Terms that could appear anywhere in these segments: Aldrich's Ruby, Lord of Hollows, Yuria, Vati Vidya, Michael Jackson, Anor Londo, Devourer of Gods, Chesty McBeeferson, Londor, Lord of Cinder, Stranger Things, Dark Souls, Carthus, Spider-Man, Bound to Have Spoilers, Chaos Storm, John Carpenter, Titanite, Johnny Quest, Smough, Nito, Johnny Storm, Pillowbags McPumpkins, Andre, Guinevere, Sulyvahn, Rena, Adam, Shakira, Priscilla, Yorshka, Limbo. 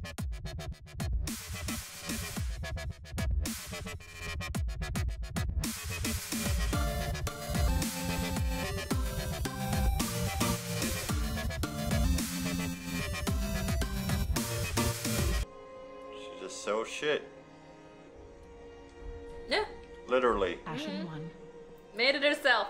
She just so shit. Yeah. Literally. Ashen one. Made it herself.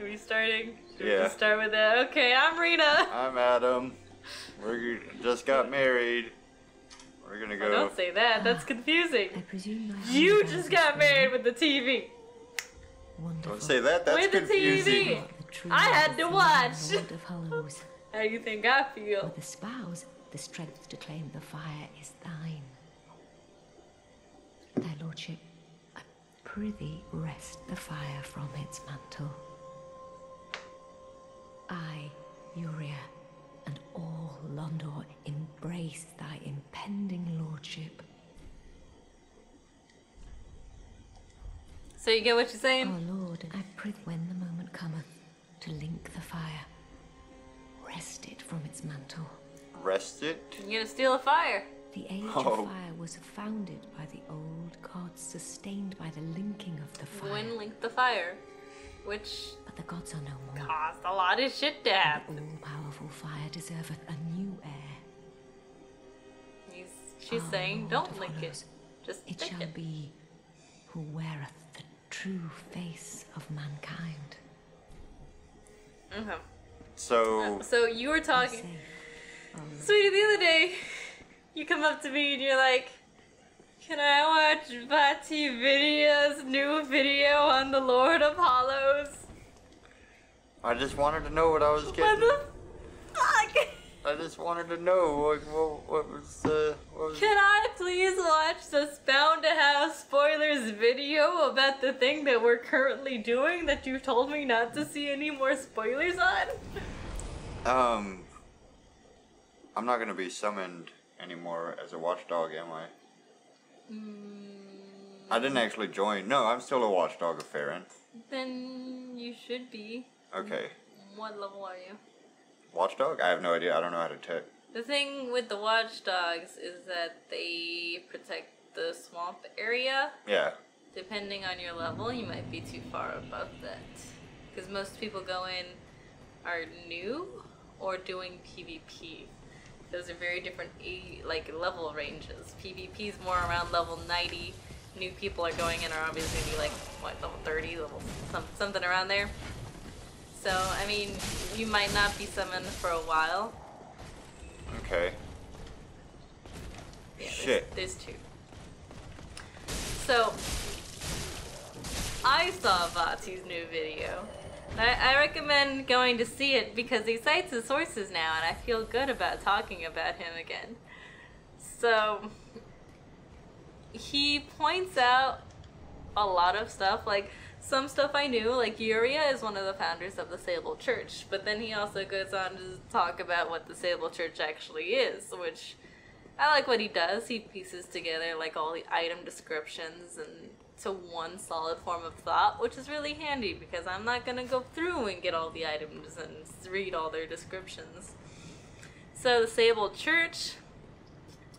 Are we starting? Yeah. We start with that. Okay, I'm Rena. I'm Adam. We just got married. We're gonna go. Oh, don't say that. That's confusing. I presume you just got married with the TV. Wonderful. Don't say that. That's confusing. The TV. I had to watch. How do you think I feel? With a spouse, the strength to claim the fire is thine. Thy lordship, I prithee wrest the fire from its mantle. I, Yuria, and all Londor embrace thy impending lordship. So you get what you're saying? Oh Lord, I prithee when the moment cometh to link the fire, wrest it from its mantle. Wrest it? You're gonna steal a fire. The age of fire was founded by the old gods, sustained by the linking of the fire. When linked the fire? Which but the gods are no more. Caused a lot of shit to happen. The all-powerful fire deserveth a new heir. She's saying, don't link it. Just it shall be who weareth the true face of mankind. Okay. So you were talking, sweetie, the other day. You come up to me and you're like, can I watch Vati Vidya's new video on the Lord of Hollows? I just wanted to know what I was getting. What the fuck? I just wanted to know what was. Can I please watch this Bound to Have Spoilers video about the thing that we're currently doing that you've told me not to see any more spoilers on? I'm not gonna be summoned anymore as a watchdog, am I? I didn't actually join. No, I'm still a watchdog of Farron. Then you should be. Okay. What level are you? Watchdog? I have no idea. I don't know how to check. The thing with the watchdogs is that they protect the swamp area. Yeah. Depending on your level, you might be too far above that. Because most people go in are new or doing PvP. Those are very different level ranges. PvP is more around level 90. New people are going in are obviously gonna be like what, level 30, level something around there. So I mean, you might not be summoned for a while. Okay. Yeah, shit. There's two. So I saw Vati's new video. I recommend going to see it because he cites his sources now, and I feel good about talking about him again. So he points out a lot of stuff, like some stuff I knew, like Yuria is one of the founders of the Sable Church, but then he also goes on to talk about what the Sable Church actually is, which I like what he does. He pieces together like all the item descriptions and to one solid form of thought, which is really handy because I'm not gonna go through and get all the items and read all their descriptions. So the Sable Church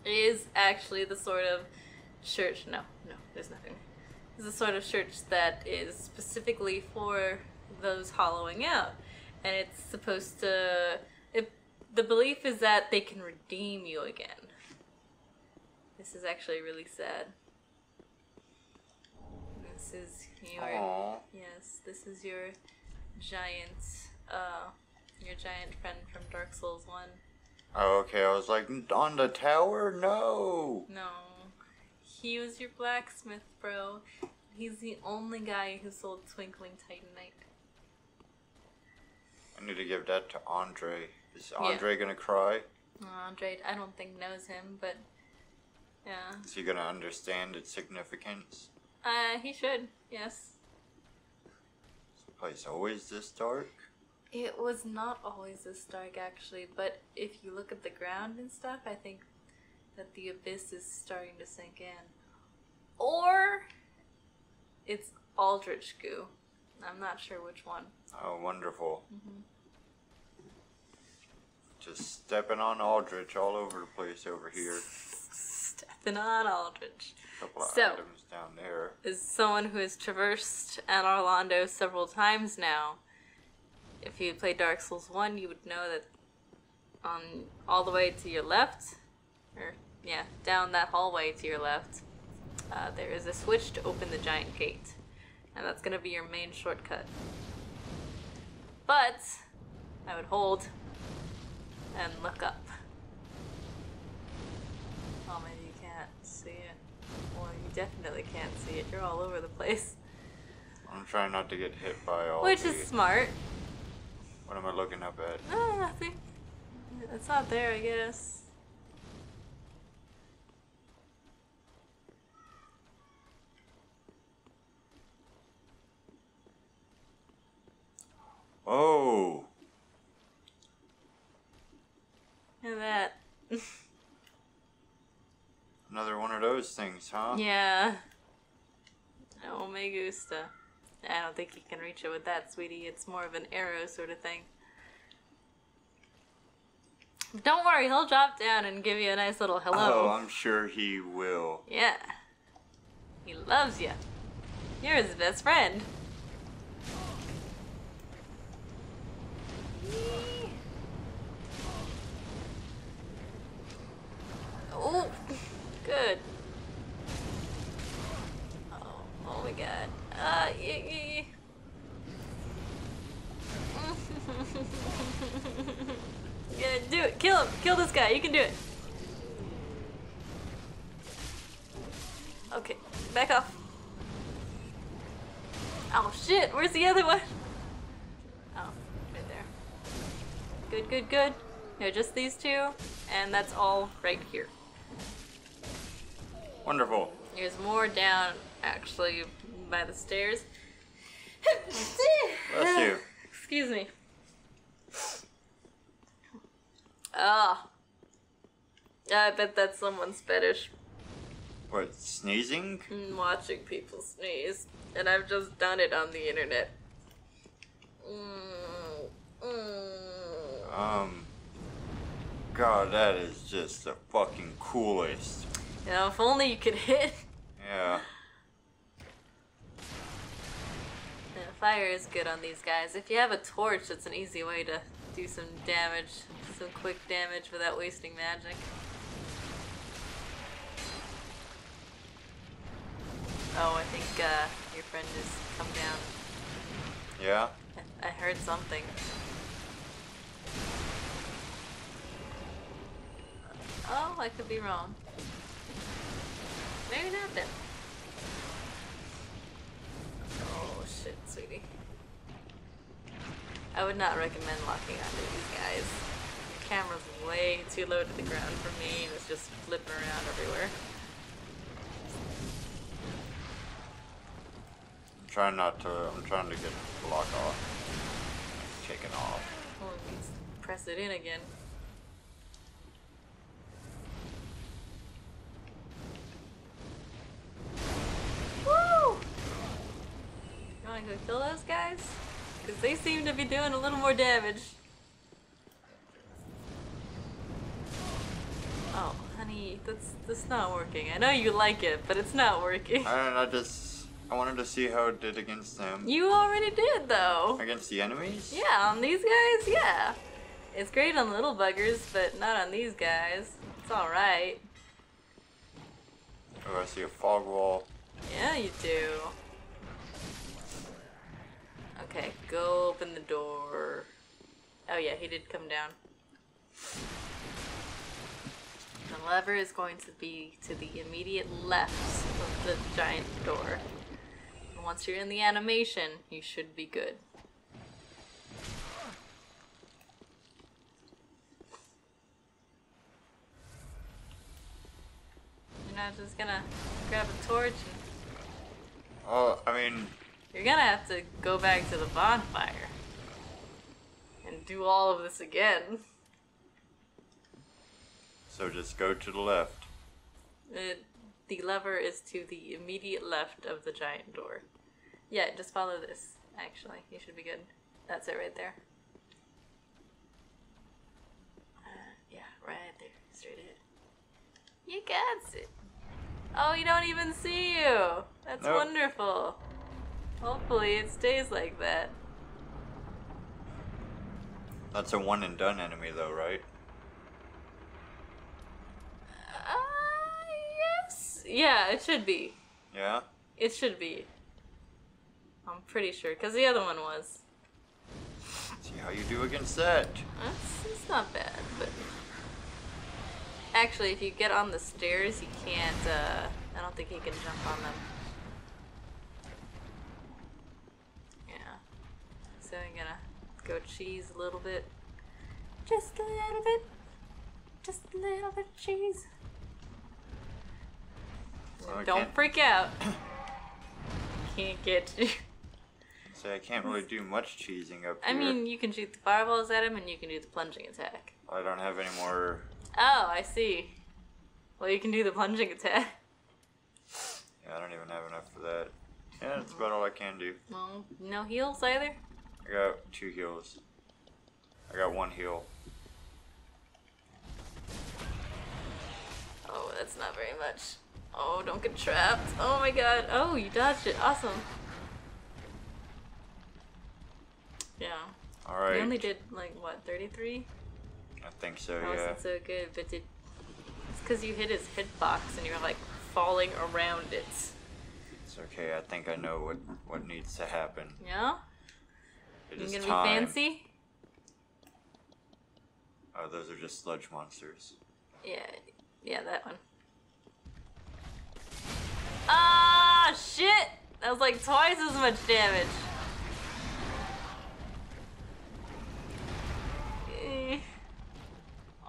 is actually the sort of church, no, there's nothing. It's the sort of church that is specifically for those hollowing out. And it's supposed to, the belief is that they can redeem you again. This is actually really sad. This is your This is your giant friend from Dark Souls 1. Oh, okay. I was like, on the tower? No. No, he was your blacksmith, bro. He's the only guy who sold Twinkling Titanite. I need to give that to Andre. Is Andre gonna cry? Andre, I don't think knows him, but yeah. Is he gonna understand its significance? He should, yes. Is the place always this dark? It was not always this dark, actually, but if you look at the ground and stuff, I think that the abyss is starting to sink in. Or it's Aldrich goo. I'm not sure which one. Oh, wonderful. Mm-hmm. Just stepping on Aldrich all over the place over here. Stepping on Aldrich. A couple of items down there. As someone who has traversed Anor Londo several times now, if you played Dark Souls 1, you would know that on all the way to your left, or yeah, down that hallway to your left, there is a switch to open the giant gate. And that's going to be your main shortcut. But I would hold and look up. Oh, maybe you can't see it. Well, you definitely can't see it. You're all over the place. I'm trying not to get hit by all which is smart. What am I looking up at? Oh, nothing. It's not there, I guess. Oh! Look at that. Another one of those things, huh? Yeah. Oh, me gusta. I don't think you can reach it with that, sweetie. It's more of an arrow sort of thing. But don't worry, he'll drop down and give you a nice little hello. Oh, I'm sure he will. Yeah. He loves you. You're his best friend. Oh, good. Oh, oh my god. Yeah. Yeah, do it. Kill him. Kill this guy. You can do it. Okay, back off. Oh shit, where's the other one? Oh, right there. Good, good, good. No, just these two, and that's all right here. Wonderful. There's more down, actually, by the stairs. Bless you. Excuse me. Ah. Oh. I bet that's someone's fetish. What, sneezing? Watching people sneeze. And I've just done it on the internet. God, that is just the fucking coolest. You know, if only you could hit. Yeah. Yeah. Fire is good on these guys. If you have a torch, that's an easy way to do some damage, some quick damage without wasting magic. Oh, I think your friend just come down. Yeah? I heard something. Oh, I could be wrong. Maybe not then. Oh shit, sweetie. I would not recommend walking onto these guys. The camera's way too low to the ground for me. It's just flipping around everywhere. I'm trying to get the block off. Taken off. Well, it means to press it in again. I'm gonna kill those guys because they seem to be doing a little more damage. Oh, honey, that's not working. I know you like it, but it's not working. I don't know. I wanted to see how it did against them. You already did though. Against the enemies? Yeah, on these guys. Yeah, it's great on little buggers, but not on these guys. It's all right. Oh, I see a fog wall. Yeah, you do. Okay, go open the door. Oh yeah, he did come down. The lever is going to be to the immediate left of the giant door. And once you're in the animation, you should be good. You're not just gonna grab a torch and... Oh, I mean... You're gonna have to go back to the bonfire and do all of this again. So just go to the left. The lever is to the immediate left of the giant door. Yeah, just follow this, actually. You should be good. That's it right there. straight ahead. You can't see. Oh, you don't even see you. That's wonderful. Hopefully it stays like that. That's a one and done enemy though, right? Yes. Yeah, it should be. Yeah? It should be. I'm pretty sure, because the other one was. See how you do against that. It's not bad, but... Actually, if you get on the stairs, you can't, I don't think you can jump on them. Yeah. So I'm gonna go cheese a little bit. Just a little bit. Just a little bit of cheese. Well, don't freak out. Can't get you. So I can't really do much cheesing up here. I mean, you can shoot the fireballs at him and you can do the plunging attack. I don't have any more... Oh, I see. Well, you can do the plunging attack. Yeah, I don't even have enough for that. Yeah, that's about all I can do. Well, no heals either? I got 2 heals. I got 1 heal. Oh, that's not very much. Oh, don't get trapped. Oh my god. Oh, you dodged it. Awesome. Yeah. Alright. You only did, like, what, 33? I think so, yeah. That wasn't so good, but did... It's because you hit his hitbox and you were, like, falling around it. It's okay. I think I know what needs to happen. Yeah? It is time. You gonna be fancy? Oh, those are just sludge monsters. Yeah. Yeah, that one. Ah, shit! That was like twice as much damage.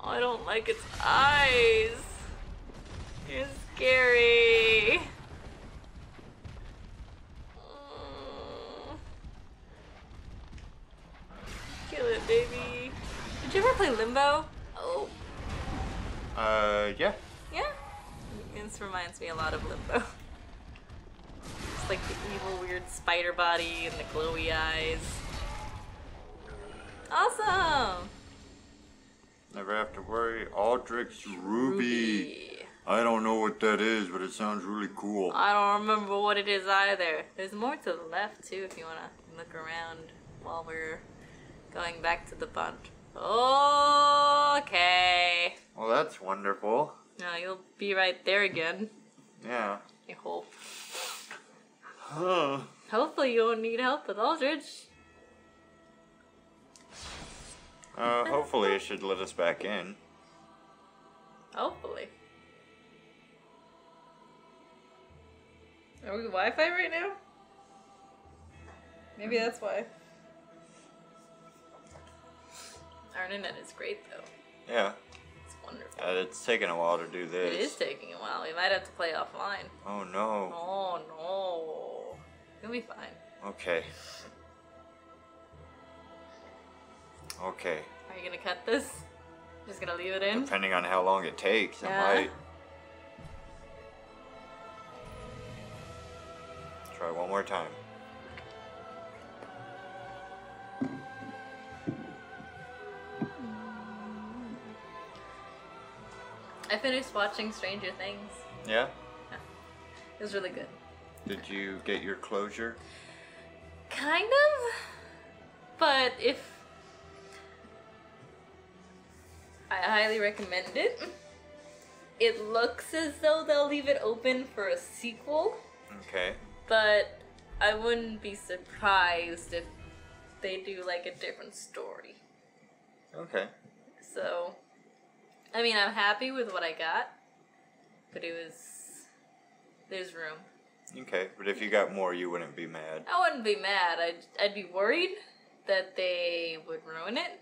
Oh, I don't like its eyes. You're scary. Kill it, baby. Did you ever play Limbo? Oh. Yeah. Yeah? This reminds me a lot of Limbo. Like the evil, weird spider body and the glowy eyes. Awesome! Never have to worry. Aldrich's Ruby. I don't know what that is, but it sounds really cool. I don't remember what it is either. There's more to the left, too, if you want to look around while we're going back to the pond. Okay. Well, that's wonderful. No, you'll be right there again. Yeah. I hope. Huh. Hopefully you won't need help with Aldrich. Hopefully it should let us back in. Hopefully. Are we Wi-Fi right now? Maybe that's why. Our internet is great though. Yeah. It's wonderful. It's taking a while to do this. It is taking a while. We might have to play offline. Oh no. Oh no. You'll be fine. Okay. Okay. Are you gonna cut this? I'm just gonna leave it in? Depending on how long it takes, I might. Try one more time. I finished watching Stranger Things. Yeah? Yeah. It was really good. Did you get your closure? Kind of, but if... I highly recommend it. It looks as though they'll leave it open for a sequel. Okay. But I wouldn't be surprised if they do like a different story. Okay. So, I mean, I'm happy with what I got, but it was... There's room. Okay, but if you got more, you wouldn't be mad. I wouldn't be mad. I'd be worried that they would ruin it.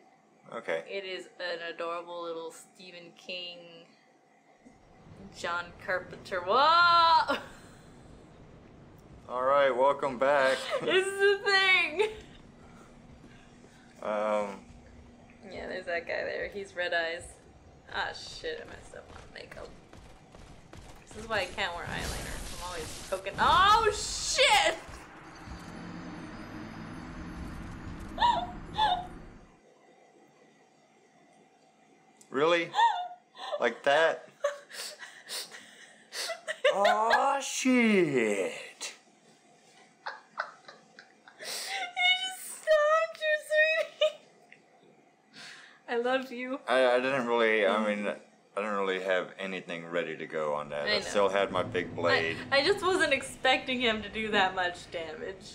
Okay. It is an adorable little Stephen King, John Carpenter. Whoa! All right, welcome back. This is the thing. Yeah, there's that guy there. He's red eyes. Ah, shit! I messed up my makeup. This is why I can't wear eyeliner. I'm always poking. Oh shit! Really? Like that. Oh, shit. You just stopped, you sweetie. I loved you. I didn't really, I mean, I didn't really have anything ready to go on that. I still had my big blade. I just wasn't expecting him to do that much damage.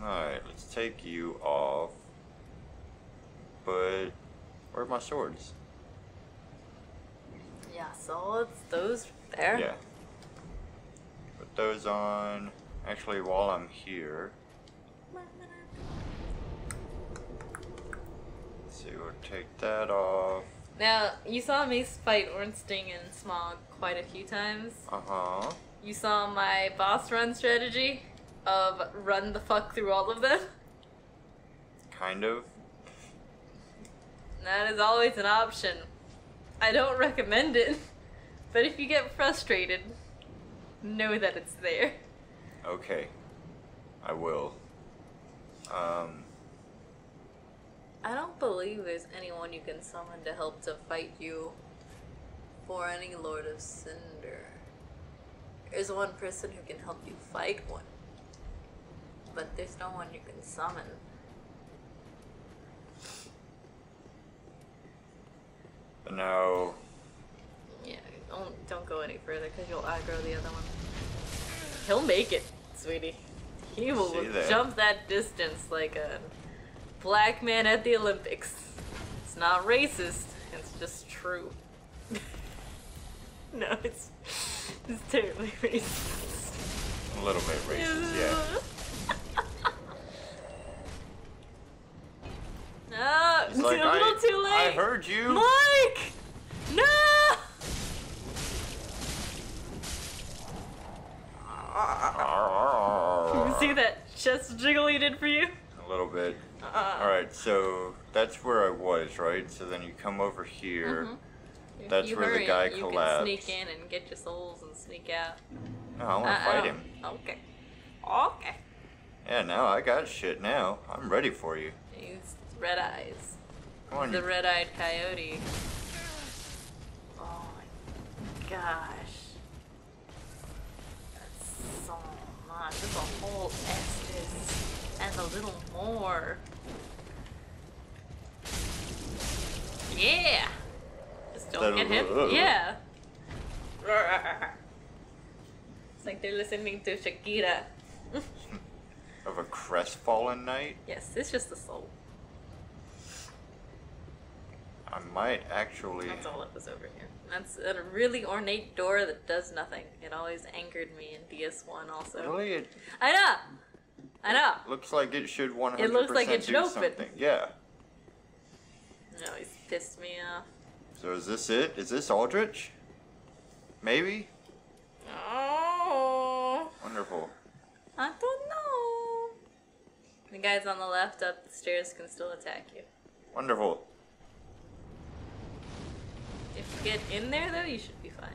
Alright, let's take you off. But where are my swords? Yeah, so it's those there. Yeah. Put those on. Actually, while I'm here. Let's see, we'll take that off. Now, you saw me fight Ornstein and Smough quite a few times. Uh-huh. You saw my boss run strategy of run the fuck through all of them? Kind of. That is always an option. I don't recommend it, but if you get frustrated, know that it's there. Okay, I will. I don't believe there's anyone you can summon to help to fight you for any Lord of Cinder. There's one person who can help you fight one, but there's no one you can summon. No. Yeah, don't go any further because you'll aggro the other one. He'll make it, sweetie. He will jump that distance like a black man at the Olympics. It's not racist. It's just true. No, it's terribly racist. A little bit racist, yeah. No, it's like, a little too late. I heard you. Mike! No! Can you see that chest jiggle he did for you? A little bit. Alright, so that's where I was, right? So then you come over here. Mm-hmm. That's where the guy collapsed. You can sneak in and get your souls and sneak out. No, I want to fight him. Okay. Okay. Yeah, now I got shit now. I'm ready for you. He's red eyes. Come on, the red-eyed coyote. Oh my gosh. That's so much. That's a whole Estus. And a little more. Yeah! Just don't get him. Yeah! It's like they're listening to Shakira. Of a crestfallen knight? Yes, it's just the soul. I might actually... That's all that was over here. That's a really ornate door that does nothing. It always angered me in DS1 also. Really? I know! I know! Looks like it should 100% do something. It looks like it should open. Yeah. No, he's pissed me off. So is this it? Is this Aldrich? Maybe? Oh! Wonderful. I don't know. The guys on the left up the stairs can still attack you. Wonderful. If you get in there, though, you should be fine.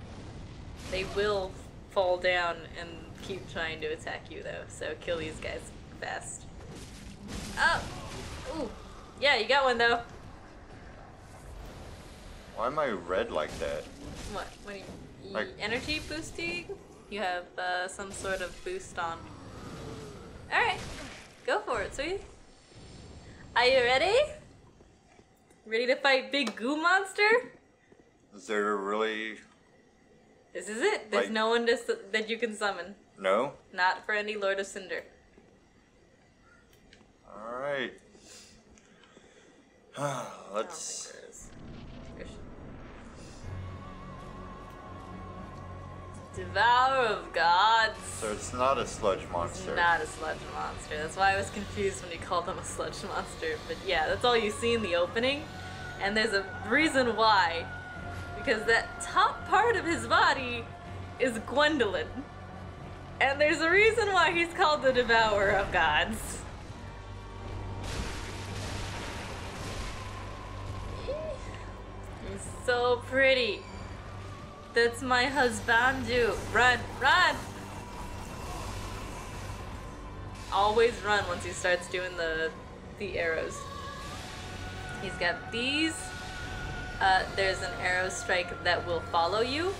They will fall down and keep trying to attack you, though, so kill these guys fast. Oh! Ooh! Yeah, you got one, though! Why am I red like that? What? What are you, like, energy boosting? You have some sort of boost on. Alright! Go for it, sweetie! Are you ready? Ready to fight Big Goo Monster? Is there really... This is it. There's like, no one that you can summon. No? Not for any Lord of Cinder. Alright. Let's... Devourer of Gods. So it's not a sludge monster. It's not a sludge monster. That's why I was confused when you called them a sludge monster. But yeah, that's all you see in the opening. And there's a reason why. Because that top part of his body is Gwendolyn. And there's a reason why he's called the Devourer of Gods. He's so pretty. That's my husband, dude. Run, run! Always run once he starts doing the arrows. He's got these. there's an arrow strike that will follow you,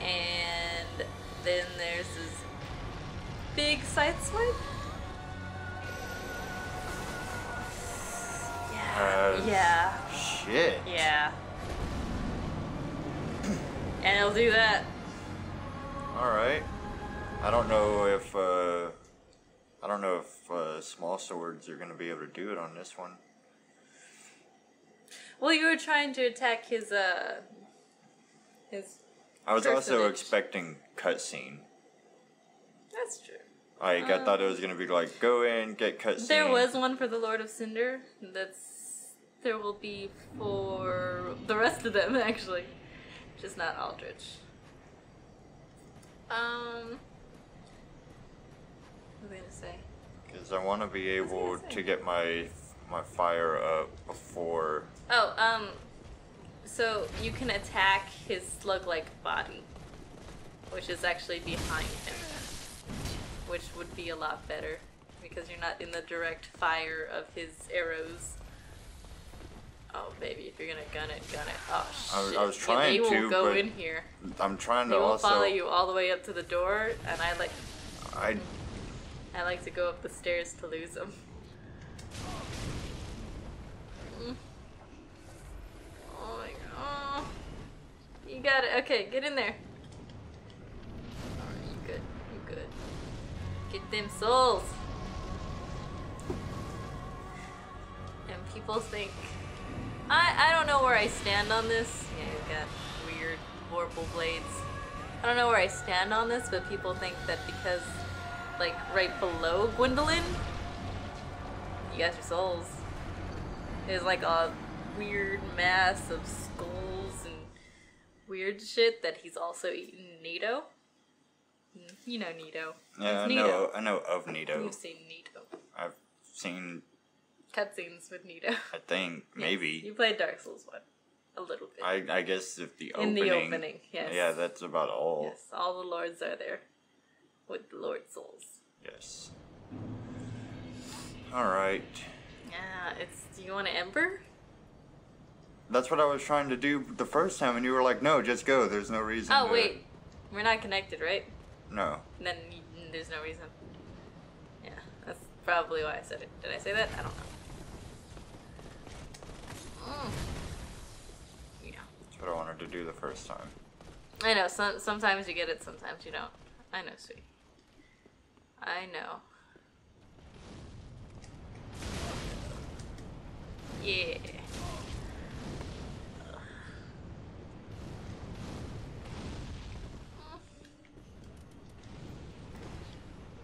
and then there's this big side swipe. Yeah. Shit. Yeah. And it'll do that. Alright. I don't know if small swords are gonna be able to do it on this one. Well, you were trying to attack his I was also expecting cutscene. That's true. Like, I thought it was gonna be like, go in, get cutscene. There was one for the Lord of Cinder. There will be for the rest of them, actually. Just not Aldrich. What was I gonna say? Because I want to be able to get my fire up before. Oh, so you can attack his slug-like body, which is actually behind him, which would be a lot better because you're not in the direct fire of his arrows. Oh, baby, if you're gonna gun it. Oh, shit. I was trying to, but... He won't go in here. I'm trying to also... He will follow you all the way up to the door, and I like to go up the stairs to lose him. Oh, my God. You got it. Okay, get in there. You good. You good. Get them souls. And people think... I don't know where I stand on this. Yeah, you've got weird vorpal blades. I don't know where I stand on this, but people think that because, like, right below Gwendolyn, you got your souls. There's like a weird mass of skulls and weird shit that he's also eaten. Nito. You know Nito. Yeah, I know of Nito. You've seen Nito. I've seen... cutscenes with Nito. I think maybe you played Dark Souls 1 a little bit. I guess if the opening. In the opening, yes. Yeah, that's about all. Yes, all the lords are there with the Lord Souls. Yes. All right. Yeah, do you want an ember? That's what I was trying to do the first time, and you were like, "No, just go. There's no reason." Oh wait, we're not connected, right? No. Then there's no reason. Yeah, that's probably why I said it. Did I say that? I don't know. Yeah. That's what I wanted to do the first time. I know. Sometimes you get it, sometimes you don't. I know, sweetie. I know. Yeah.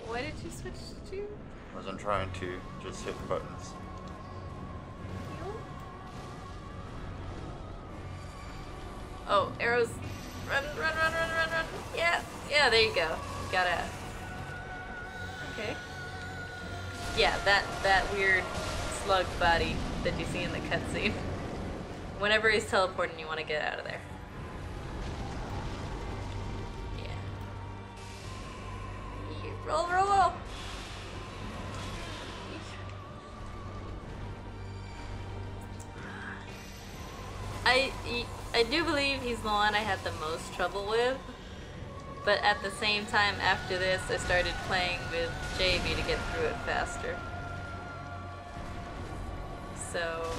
What did you switch to? Wasn't trying to. Just hit the buttons. Oh, arrows. Run, run, run, run, run, run. Yeah, yeah, there you go. Got it. Okay. Yeah, that weird slug body that you see in the cutscene. Whenever he's teleporting, you want to get out of there. Yeah. You roll, roll, roll. I do believe he's the one I had the most trouble with, but at the same time after this I started playing with JB to get through it faster. So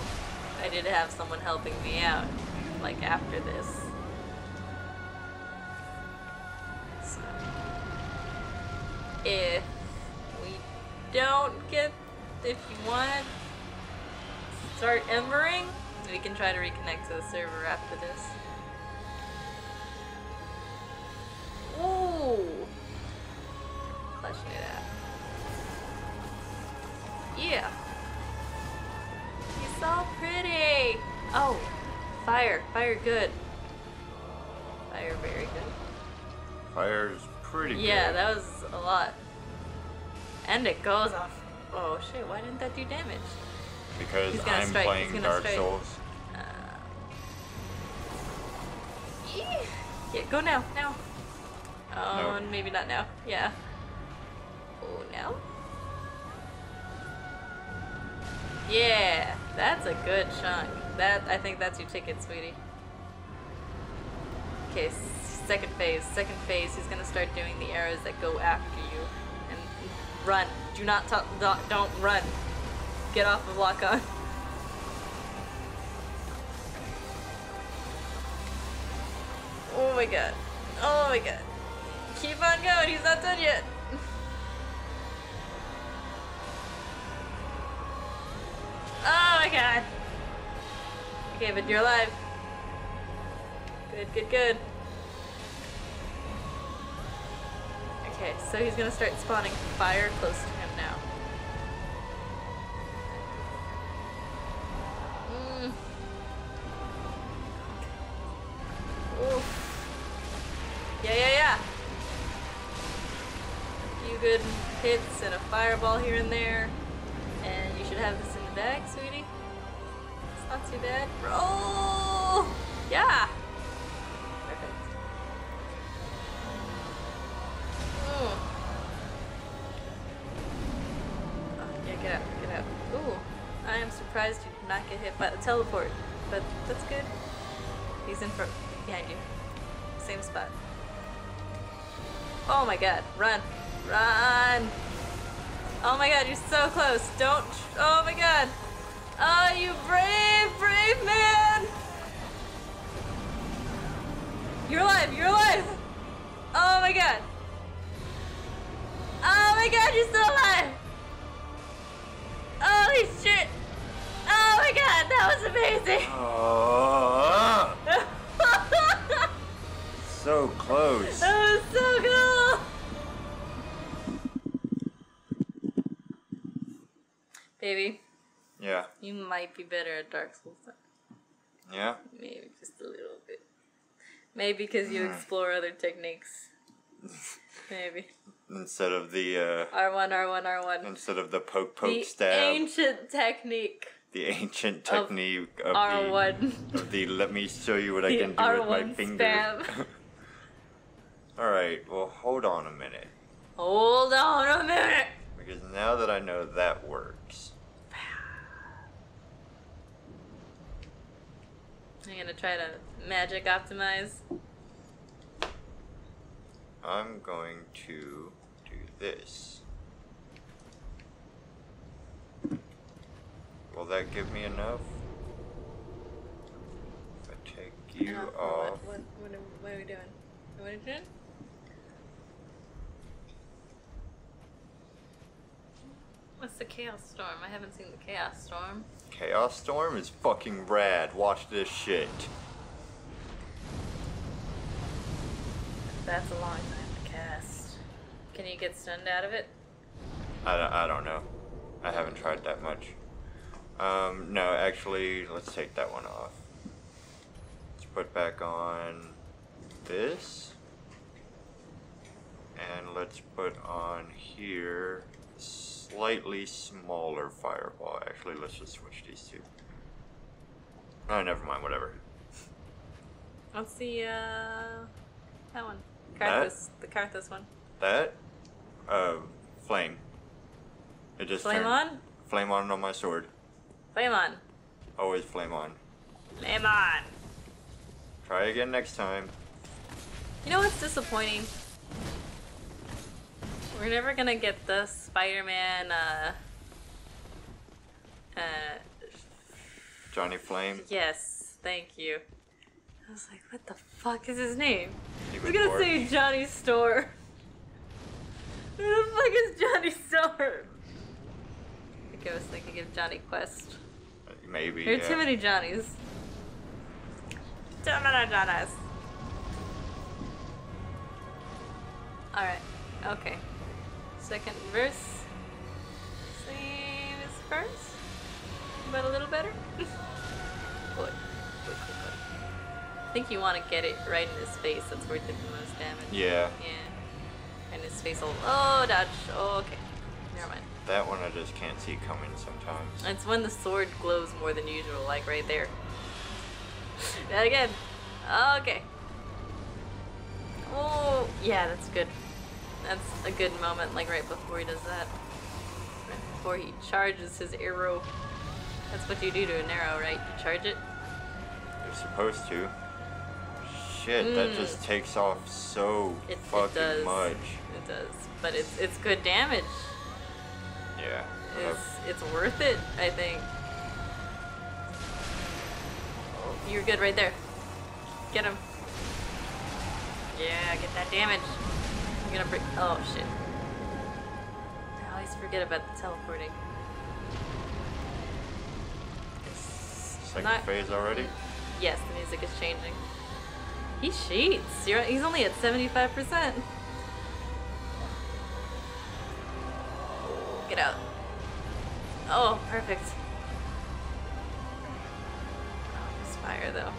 I did have someone helping me out, like, after this. So if we don't get, if you want to start embering, we can try to reconnect to the server after this. Ooh! Clutching it out. Yeah! He's so pretty! Oh! Fire! Fire good. Fire very good. Fire's pretty good. Yeah, that was a lot. And it goes off. Oh shit, why didn't that do damage? Because I'm playing Dark Souls. Yeah, go now, now. Oh, no. Maybe not now. Yeah. Oh, now? Yeah. That's a good chunk. I think that's your ticket, sweetie. Okay, second phase. Second phase, he's gonna start doing the arrows that go after you. And run. Do not talk. Don't run. Get off of lock on. Oh my god. Oh my god. Keep on going. He's not done yet. Oh my god. Okay, but you're alive. Good, good, good. Okay, so he's gonna start spawning fire close to him now. Oof. Yeah, yeah, yeah. A few good hits and a fireball here and there. And you should have this in the bag, sweetie. It's not too bad. Roll! Yeah! Surprised you did not get hit by the teleport, but that's good. He's in front, behind you. Same spot. Oh my god, run! Run! Oh my god, you're so close! Don't! Oh my god! Oh, you brave, brave man! You're alive! You're alive! Oh my god! Oh my god, you're still alive! Holy shit! Oh my god, that was amazing! Oh. So close. That was so cool! Baby. Yeah. You might be better at Dark Souls. Yeah? Maybe just a little bit. Maybe because you explore other techniques. Maybe. Instead of the R1, R1, R1. Instead of the poke, poke, the stab. Ancient technique. The ancient technique of R1. The let me show you what I can do R1 with my finger. Alright, well hold on a minute. Hold on a minute! Because now that I know that works. I'm gonna try to magic optimize. I'm going to do this. Will that give me enough? If I take you off. What are we doing? What are you doing? What's the Chaos Storm? I haven't seen the Chaos Storm. Chaos Storm is fucking rad. Watch this shit. That's a long time to cast. Can you get stunned out of it? I don't know. I haven't tried that much. No, actually, let's take that one off. Let's put back on this. And let's put on here a slightly smaller fireball. Actually, let's just switch these two. Oh, never mind, whatever. Let's see, that one. Carthus. The Carthus one. That? Flame. It just flame on? Flame on my sword. Flame on. Always flame on. Flame on. Try again next time. You know what's disappointing? We're never gonna get the Spider-Man, Johnny Flame? Yes, thank you. I was like, what the fuck is his name? I was gonna say Johnny Storm. Who the fuck is Johnny Storm? I think I was thinking of Johnny Quest. Maybe. There are too many Johnnies. Too many Johnnies. Alright. Okay. Second verse. Same as first. But a little better. Boy. I think you want to get it right in his face. That's worth it the most damage. Yeah. Yeah. And his face will. Oh, dodge. Oh, okay. Never mind. That one I just can't see coming sometimes. It's when the sword glows more than usual, like right there. That again. Okay. Oh, yeah, that's good. That's a good moment, like right before he does that. Right before he charges his arrow. That's what you do to an arrow, right? You charge it? You're supposed to. Shit, that just takes off so fucking much. It does. But it's good damage. Yeah. It's worth it, I think. You're good right there. Get him. Yeah, get that damage. I'm gonna break. Oh, shit. I always forget about the teleporting. Second phase already? Yes, the music is changing. He cheats. He's only at 75%. Get out. Oh, perfect. Oh, there's fire, though.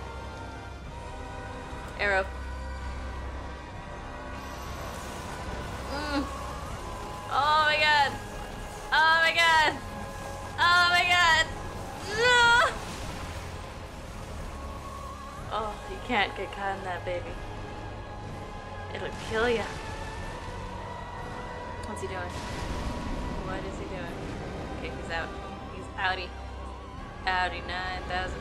Arrow. Oh my god! Oh my god! Oh my god! No! Oh, you can't get caught in that, baby. It'll kill ya. What's he doing? What is he doing? Okay, he's out. He's outie. Outie 9,000.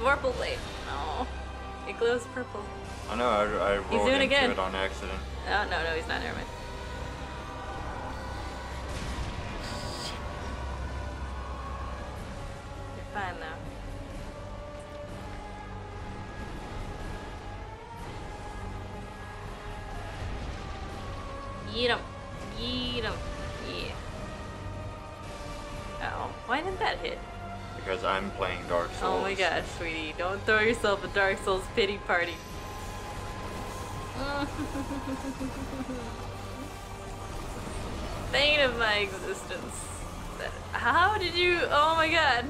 Vorpal blade. No. It glows purple. Oh no, I rolled into it on accident. Oh no, no, he's not. Never mind. Shit. You're fine though. Eat him. Eat him. Yeah. Oh, why didn't that hit? Because I'm playing Dark Souls. Oh my gosh, sweetie. Don't throw yourself a Dark Souls pity party. Bane of my existence. How did you... Oh my god.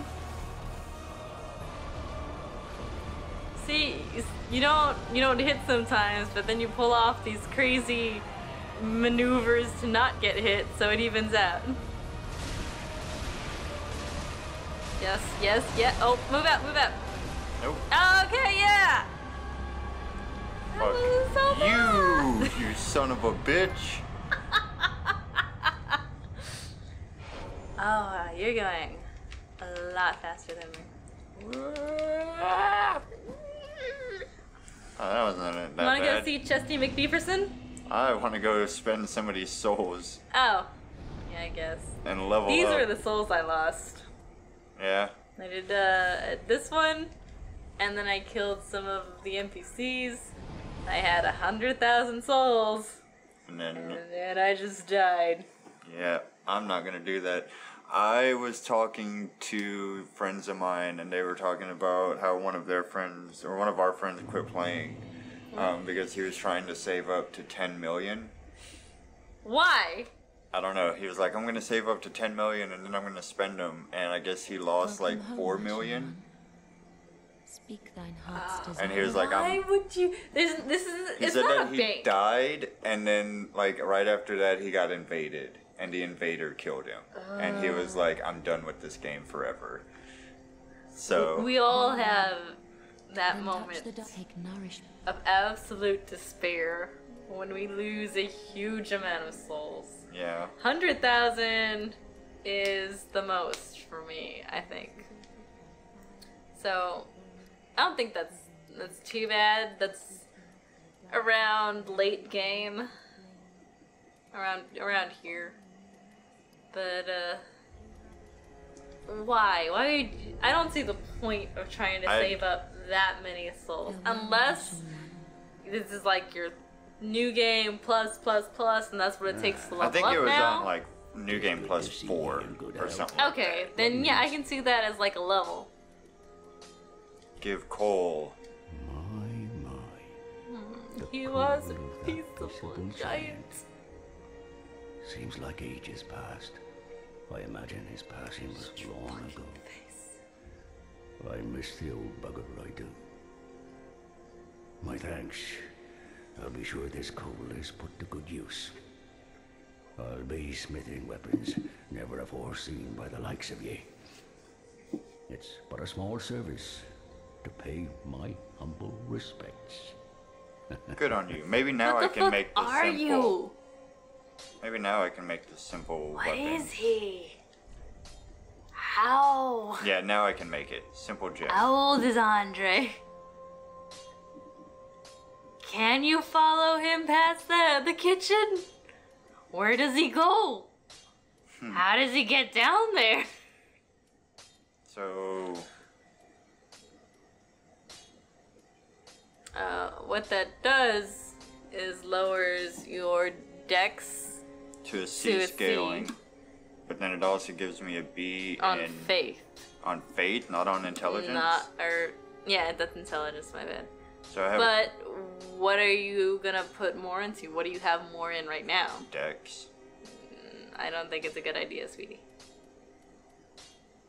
See, you don't hit sometimes, but then you pull off these crazy maneuvers to not get hit, so it evens out. Yes, yes, yeah. Oh, move out, move out. Nope. Okay, yeah. Fuck so you son of a bitch. Oh, you're going a lot faster than me. Oh, that wasn't that bad. Want to go see Chesty McBeeferson? I want to go spend somebody's souls. Oh, yeah, I guess. And level up. These are the souls I lost. Yeah. I did this one, and then I killed some of the NPCs. I had 100,000 souls, and then I just died. Yeah, I'm not gonna do that. I was talking to friends of mine, and they were talking about how one of their friends, or one of our friends, quit playing because he was trying to save up to 10 million. Why? I don't know. He was like, I'm gonna save up to 10 million and then I'm gonna spend them. And I guess he lost like 4 million. Speak thine heart's desire. And he was like, why would you? This is. He said that he died, and then like right after that he got invaded, and the invader killed him. And he was like, I'm done with this game forever. So we all have that moment of absolute despair when we lose a huge amount of souls. Yeah. 100,000 is the most for me, I think. So, I don't think that's too bad. That's around late game. Around here. But, why? Why? I don't see the point of trying to save up that many souls. Unless this is like your new game plus, and that's what it takes to level up now. I think it was on like new game +4 or something. Okay, then yeah, I can see that as like a level. Give Cole. My. He was a piece of a giant. Seems like ages passed. I imagine his passing was long ago. I miss the old bugger, I do. My thanks. I'll be sure this coal is put to good use. I'll be smithing weapons never afore seen by the likes of ye. It's but a small service to pay my humble respects. Good on you. Maybe now I can make this simple. What the fuck are you? Maybe now I can make the simple weapon. What is he? How? Yeah, now I can make it. Simple gem. How old is Andre? Can you follow him past the kitchen? Where does he go? How does he get down there? So... what that does is lowers your dex to a C scaling. But then it also gives me a B on faith. On faith, not on intelligence? Yeah, that's intelligence, my bad. So I have what are you gonna put more into? What do you have more in right now? Dex. I don't think it's a good idea, sweetie.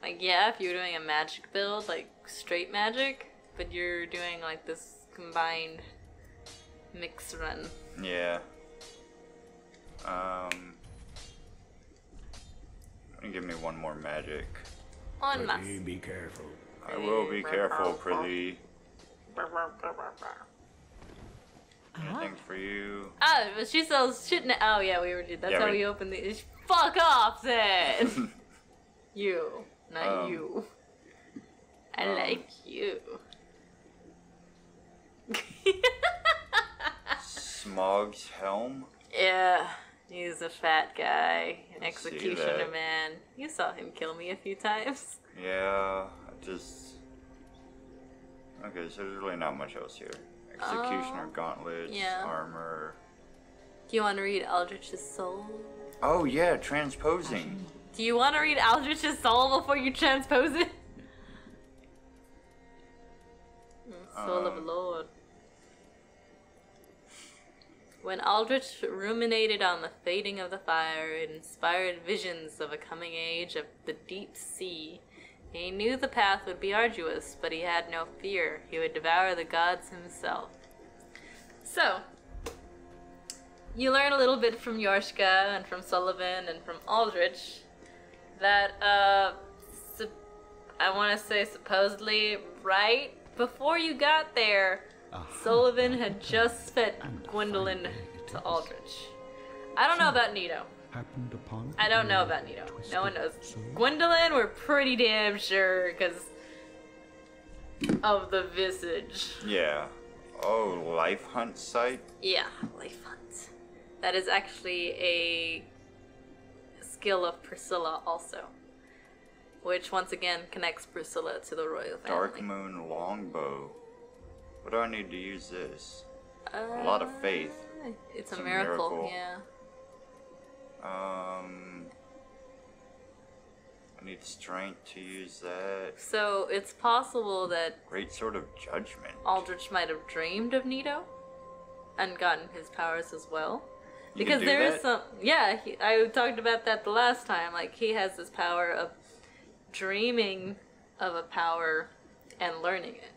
Like, yeah, if you're doing a magic build, like straight magic, but you're doing like this combined mix run. Yeah. Give me one more magic. One must. Be careful. I will be careful, pretty. Anything for you? Oh, but she sells shit now. Oh, yeah, we already did. That's how we opened the. Fuck off, then! Not you. I like you. Smog's helm? Yeah. He's a fat guy, an executioner man. You saw him kill me a few times. Yeah, I just... Okay, so there's really not much else here. Executioner, gauntlets, armor. Do you want to read Aldrich's Soul? Oh yeah, transposing. Do you want to read Aldrich's Soul before you transpose it? Soul of a Lord. When Aldrich ruminated on the fading of the fire, it inspired visions of a coming age of the deep sea. He knew the path would be arduous, but he had no fear. He would devour the gods himself. So, you learn a little bit from Yorshka and from Sulyvahn and from Aldrich that, I want to say supposedly right before you got there, Sulyvahn had just sent Gwendolyn to Aldrich. I don't know about Nito. I don't know about Nito. No one knows. Gwendolyn, we're pretty damn sure because of the visage. Yeah. Oh, Life Hunt Sight? Yeah, Life Hunt. That is actually a skill of Priscilla also. Which once again connects Priscilla to the royal family. Dark Moon Longbow. What do I need to use this? A lot of faith. It's a miracle, yeah. I need strength to use that. So it's possible that... Great Sword of Judgment. Aldrich might have dreamed of Nito and gotten his powers as well. Because there is some... Yeah, I talked about that the last time. Like, he has this power of dreaming of a power and learning it.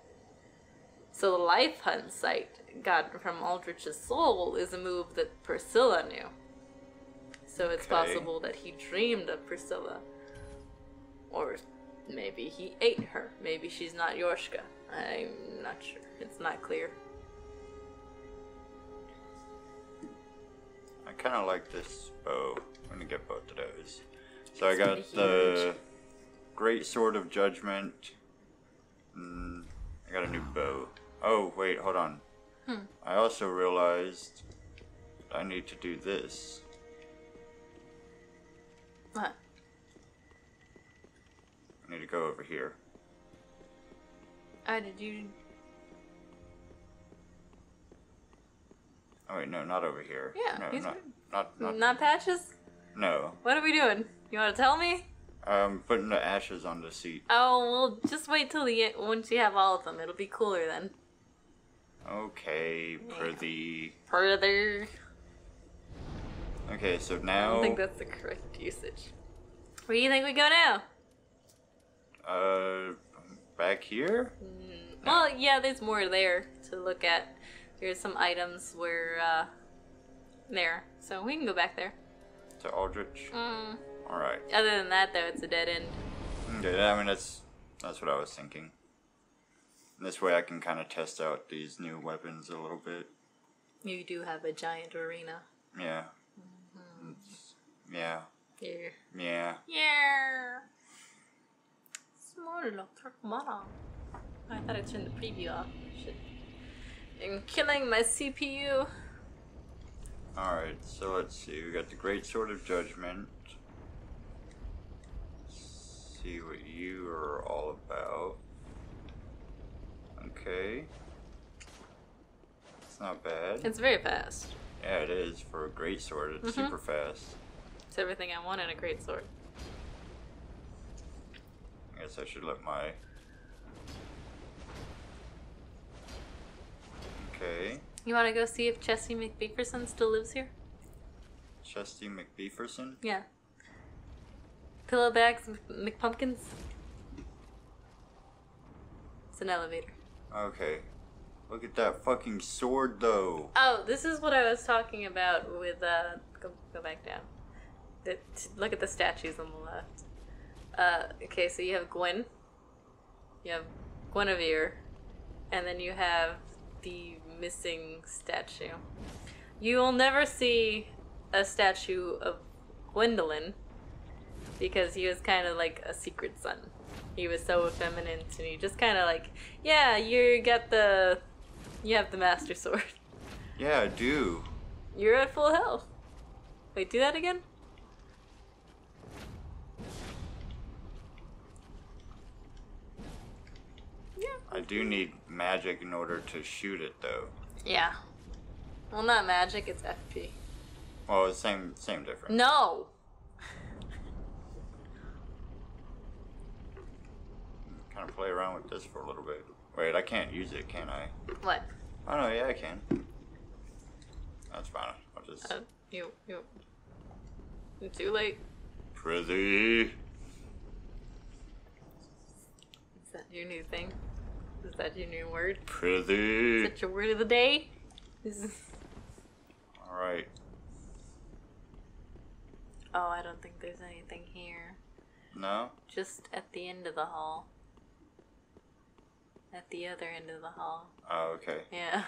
So the Life Hunt Sight got from Aldrich's Soul is a move that Priscilla knew. So it's possible that he dreamed of Priscilla. Or maybe he ate her. Maybe she's not Yorshka. I'm not sure. It's not clear. I kind of like this bow. I'm going to get both of those. So I got the Great Sword of Judgment. I got a new bow. Oh, wait, hold on. I also realized I need to do this. What? I need to go over here. Oh, wait, no, not over here. Yeah, no, not patches? No. What are we doing? You want to tell me? I'm putting the ashes on the seat. Oh, well, just wait till the end. Once you have all of them, it'll be cooler then. Okay, pretty. Further. Okay, so now... I don't think that's the correct usage. Where do you think we go now? Back here? No. Well, yeah, there's more there to look at. There's some items where, there. So we can go back there. To Aldrich? Alright. Other than that, though, it's a dead end. Okay, I mean, that's what I was thinking. This way I can kind of test out these new weapons a little bit. You do have a giant arena. Yeah. Yeah. Yeah. Yeah. Yeah. Small Turkmana. I thought I turned the preview off. Shit. I'm killing my CPU. Alright, so let's see. We got the Great Sword of Judgment. Let's see what you are all about. Okay. It's not bad. It's very fast. Yeah, it is. For a great sword, it's super fast. It's everything I want in a great sword. I guess I should let my... Okay. You want to go see if Chesty McBeeferson still lives here? Chesty McBeeferson? Yeah. Pillowbags McPumpkins? It's an elevator. Okay. Look at that fucking sword, though. Oh, this is what I was talking about with, go back down. Look at the statues on the left. Okay, so you have Gwen. You have Guinevere. And then you have the missing statue. You will never see a statue of Gwendolyn because he was kind of like a secret son. He was so effeminate and he just kind of like, yeah, you got the... You have the Master Sword. Yeah, I do. You're at full health. Wait, do that again? Yeah. I do need magic in order to shoot it, though. Yeah. Well, not magic, it's FP. Well, it's same difference. No! Kind of play around with this for a little bit. Wait, I can't use it, can I? What? Oh, no, yeah, I can. That's fine. I'll just... You. It's too late. Prithee. Is that your new thing? Is that your new word? Prithee. Is that your word of the day? Alright. Oh, I don't think there's anything here. No? Just at the end of the hall. At the other end of the hall. Oh, okay. Yeah.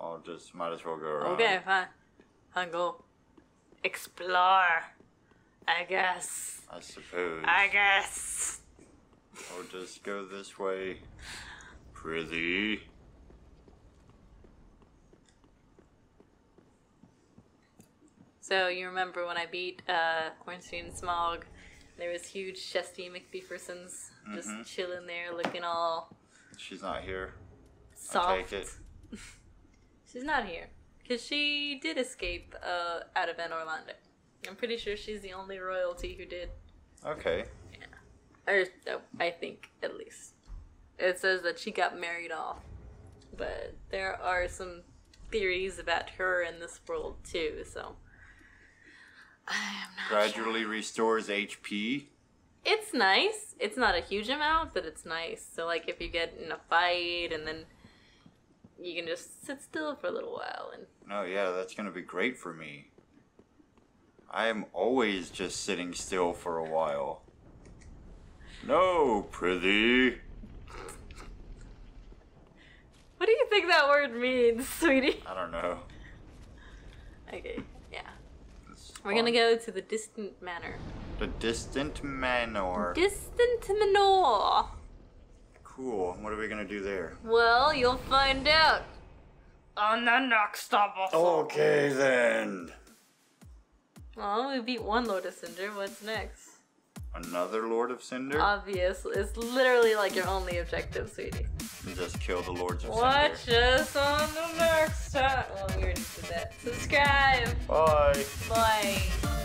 I'll just might as well go around. Okay, fine. I'll go explore. I guess. I suppose. I guess. I'll just go this way. Prithee. So you remember when I beat Ornstein and Smough? There was huge Chesty McBeeferson's just chilling there, looking all. She's not here. Soft. I take it. She's not here. Because she did escape out of Anor Londo. I'm pretty sure she's the only royalty who did. Okay. Yeah. Or, oh, I think, at least. It says that she got married off. But there are some theories about her in this world, too, so. I am not Gradually sure. Restores HP. It's nice. It's not a huge amount, but it's nice. So, like, if you get in a fight and then you can just sit still for a little while. And no, yeah, that's going to be great for me. I am always just sitting still for a while. No, prithee. What do you think that word means, sweetie? I don't know. Okay, yeah. We're going to go to the distant manor. The distant manor. Distant manor. Cool. What are we gonna do there? Well, you'll find out on the next episode. Okay then. Well, we beat one Lord of Cinder. What's next? Another Lord of Cinder? Obviously, it's literally like your only objective, sweetie. You just kill the Lords of Cinder. Watch us on the next time. Well, we already did that. Subscribe. Bye. Bye.